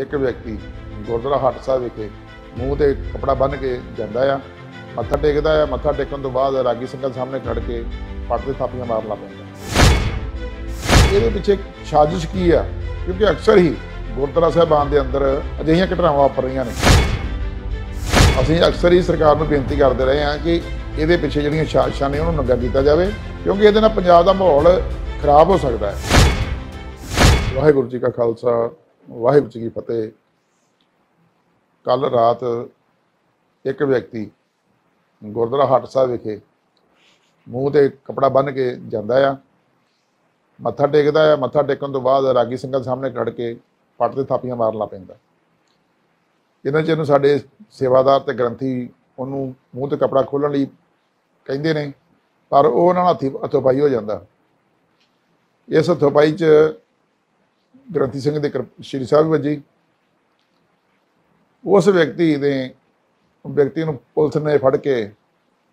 एक व्यक्ति गुरुद्वारा हाट साहब विखे मूँह से कपड़ा बन के जाता है, मत्था टेकता है। मत्था टेकने तो बाद रागी संगत सामने खड़ के पट से थापियां मारना पड़ता। ये पिछे साजिश की है, क्योंकि अक्सर ही गुरुद्वारा साहिबान के अंदर अजिहियां घटनावां वापर रही ने। असीं अक्सर ही सरकार में बेनती करते रहे हैं कि ये पिछे जिहड़ियां साजिशां ने उन्होंने नंगा किया जाए, क्योंकि ये पंजाब का माहौल खराब हो सकता है। वाहिगुरू जी का खालसा, वाहिगुरू जी की फतेह। कल रात एक व्यक्ति गुरुद्वारा हाट साहब विखे मूँह से कपड़ा बन के जाता है, मत्था टेकता है। मत्था टेकने तो बाद रागी संगत सामने खड़ के पट से थापियां मारना पैंदा। इन्हां चेर नूं साडे सेवादार ते ग्रंथी उन्होंने मूँह से कपड़ा खोलण लई कहिंदे ने, पर ओह उन्हां नाल हथोपाई हो जाता। इस हथोपाई च ग्रंथी सिंह दे श्री साहिब वजी। उस व्यक्ति नूं पुलिस ने फड़ के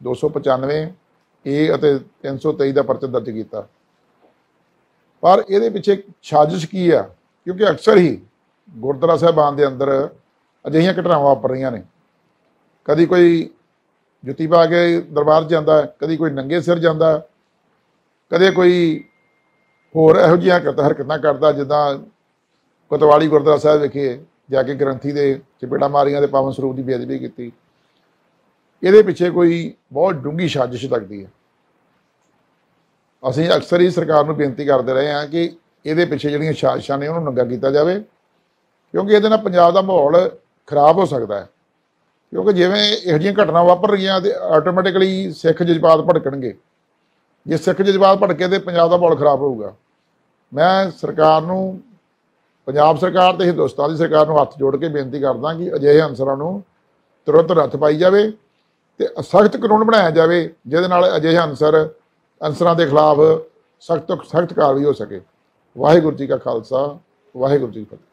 295A अते 323 का परचा दर्ज किया। पर ये पिछे साजिश की है, क्योंकि अक्सर ही गुरुद्वारा साहिबान के अंदर अजिहियां घटनावां वापर रही ने। कभी कोई जुत्ती पा के दरबार जाता है, कभी कोई नंगे सिर जाता, कदे कोई होर इहो जिहियां हरकतां करता। जिदा कोतवाली गुरुद्वारा साहिब विखे जाके ग्रंथी के चपेटा मारियां ते पावन सरूप की बेअदबी की। ये पिछे कोई बहुत डूंगी साजिश लगती है। असीं अक्सर ही सरकार नूं बेनती करते रहे हैं कि ये पिछे जिहड़ियां साजिशां ने उन्होंने नंगा किया जाए, क्योंकि ये पंजाब का माहौल खराब हो सकता है। क्योंकि जिवें इहो जिहियां घटनावां वापर रहीआं ते आटोमैटिकली सिख जज्बात भड़कणगे। जे सिख जज्बात भड़के तो पंजाब का माहौल खराब होगा। मैं सरकार नूं, पंजाब सरकार ते हिंदुस्तान की सरकार नूं हत्थ जोड़ के बेनती करदा कि अजिहे अनसरां नूं तुरंत नੱਥ पाई जाए तो सख्त कानून बनाया जाए, जिहदे नाल अजिहे अनसरां के खिलाफ सख्त तो सख्त कार्रवाई हो सके। वाहिगुरू जी का खालसा, वाहिगुरू जी की फतेह।